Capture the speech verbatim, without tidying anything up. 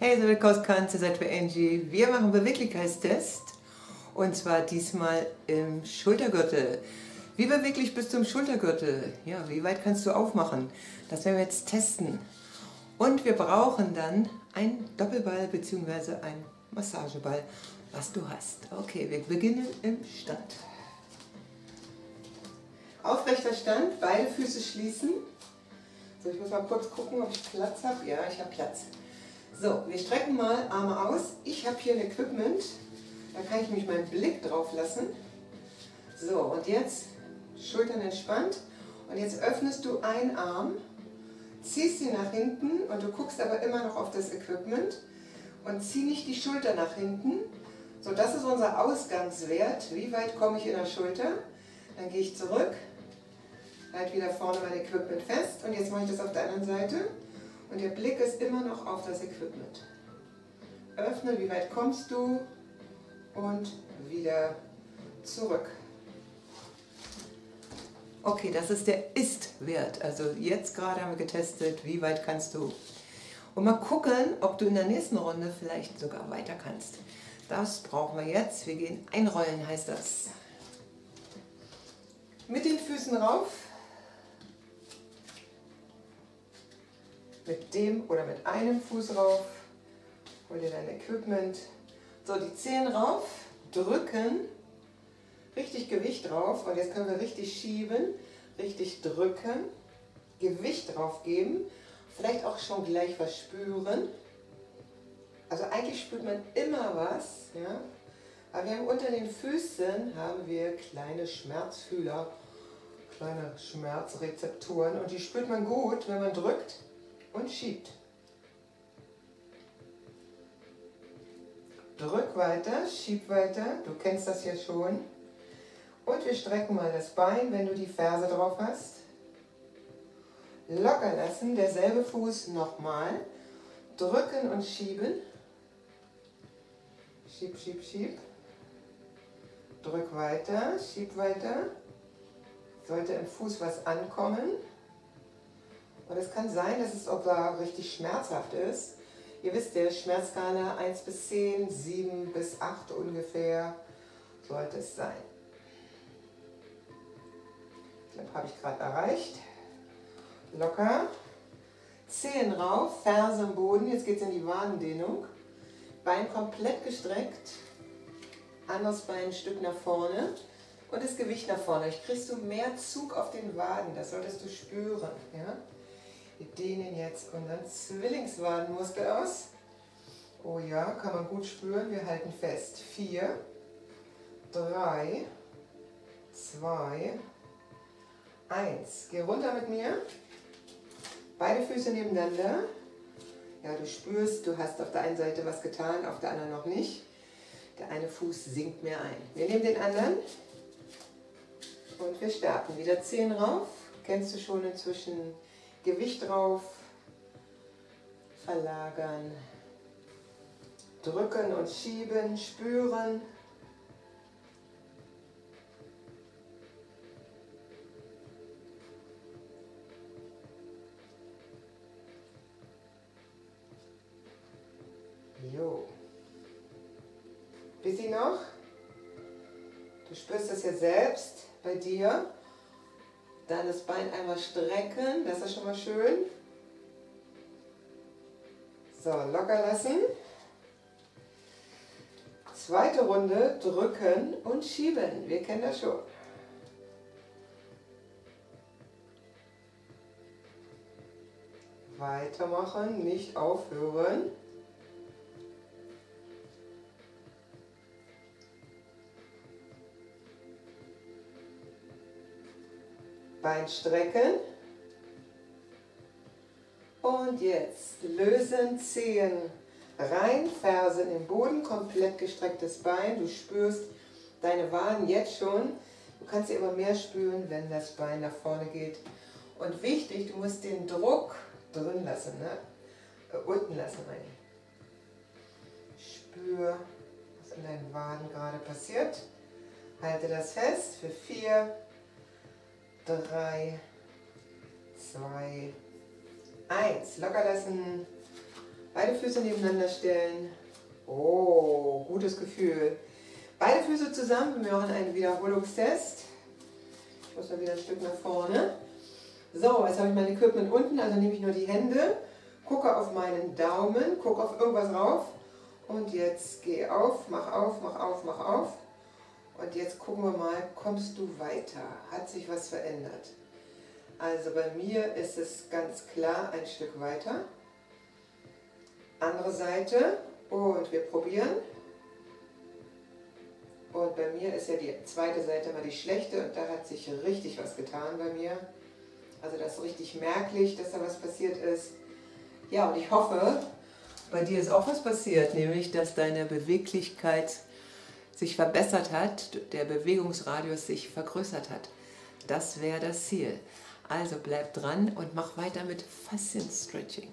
Hey, ihr seid Kausskanns, ihr seid bei Angie. Wir machen Beweglichkeitstest und zwar diesmal im Schultergürtel. Wie beweglich bist du im Schultergürtel? Ja, wie weit kannst du aufmachen? Das werden wir jetzt testen. Und wir brauchen dann einen Doppelball bzw. einen Massageball, was du hast. Okay, wir beginnen im Stand. Aufrechter Stand, beide Füße schließen. So, ich muss mal kurz gucken, ob ich Platz habe. Ja, ich habe Platz. So, wir strecken mal Arme aus. Ich habe hier ein Equipment, da kann ich mich meinen Blick drauf lassen. So, und jetzt Schultern entspannt. Und jetzt öffnest du einen Arm, ziehst ihn nach hinten und du guckst aber immer noch auf das Equipment und zieh nicht die Schulter nach hinten. So, das ist unser Ausgangswert. Wie weit komme ich in der Schulter? Dann gehe ich zurück, halte wieder vorne mein Equipment fest und jetzt mache ich das auf der anderen Seite. Und der Blick ist immer noch auf das Equipment. Öffne, wie weit kommst du? Und wieder zurück. Okay, das ist der Ist-Wert. Also jetzt gerade haben wir getestet, wie weit kannst du. Und mal gucken, ob du in der nächsten Runde vielleicht sogar weiter kannst. Das brauchen wir jetzt. Wir gehen einrollen, heißt das. Mit den Füßen rauf. Mit dem oder mit einem Fuß rauf, hol dir dein Equipment. So, die Zehen rauf, drücken, richtig Gewicht drauf und jetzt können wir richtig schieben, richtig drücken, Gewicht drauf geben, vielleicht auch schon gleich was spüren. Also eigentlich spürt man immer was, ja? Aber wir haben unter den Füßen haben wir kleine Schmerzfühler, kleine Schmerzrezeptoren und die spürt man gut, wenn man drückt. Und schiebt. Drück weiter, schieb weiter, du kennst das ja schon. Und wir strecken mal das Bein, wenn du die Ferse drauf hast. Locker lassen, derselbe Fuß nochmal. Drücken und schieben. Schieb, schieb, schieb. Drück weiter, schieb weiter. Sollte im Fuß was ankommen. Und es kann sein, dass es sogar richtig schmerzhaft ist. Ihr wisst ja, Schmerzskala eins bis zehn, sieben bis acht ungefähr sollte es sein. Ich glaube, habe ich gerade erreicht. Locker. Zehen rauf, Ferse am Boden. Jetzt geht es in die Wadendehnung. Bein komplett gestreckt. Anderes Bein ein Stück nach vorne. Und das Gewicht nach vorne. Ich kriegst du mehr Zug auf den Waden. Das solltest du spüren. Ja? Wir dehnen jetzt unseren Zwillingswadenmuskel aus. Oh ja, kann man gut spüren. Wir halten fest. vier, drei, zwei, eins. Geh runter mit mir. Beide Füße nebeneinander. Ja, du spürst, du hast auf der einen Seite was getan, auf der anderen noch nicht. Der eine Fuß sinkt mehr ein. Wir nehmen den anderen und wir starten. Wieder Zehen rauf. Kennst du schon inzwischen. Gewicht drauf, verlagern, drücken und schieben, spüren. Jo. Bisschen noch? Du spürst das ja selbst bei dir. Dann das Bein einmal strecken, das ist schon mal schön. So, locker lassen. Zweite Runde, drücken und schieben. Wir kennen das schon. Weitermachen, nicht aufhören. Bein strecken und jetzt lösen, Zehen rein, Fersen im Boden, komplett gestrecktes Bein, du spürst deine Waden jetzt schon, du kannst sie immer mehr spüren, wenn das Bein nach vorne geht und wichtig, du musst den Druck drin lassen, ne? äh, unten lassen meine ich. Spür, was in deinen Waden gerade passiert, halte das fest für vier, drei, zwei, eins. Locker lassen. Beide Füße nebeneinander stellen. Oh, gutes Gefühl. Beide Füße zusammen. Wir machen einen Wiederholungstest. Ich muss mal wieder ein Stück nach vorne. So, jetzt habe ich mein Equipment unten, also nehme ich nur die Hände, gucke auf meinen Daumen, gucke auf irgendwas rauf und jetzt gehe auf, mach auf, mach auf, mach auf und jetzt gucken wir mal, kommst du weiter? Hat sich was verändert? Also bei mir ist es ganz klar ein Stück weiter. Andere Seite und wir probieren. Und bei mir ist ja die zweite Seite mal die schlechte und da hat sich richtig was getan bei mir. Also das ist richtig merklich, dass da was passiert ist. Ja, und ich hoffe, bei dir ist auch was passiert, nämlich dass deine Beweglichkeit sich verbessert hat, der Bewegungsradius sich vergrößert hat. Das wäre das Ziel. Also bleib dran und mach weiter mit Faszien-Stretching.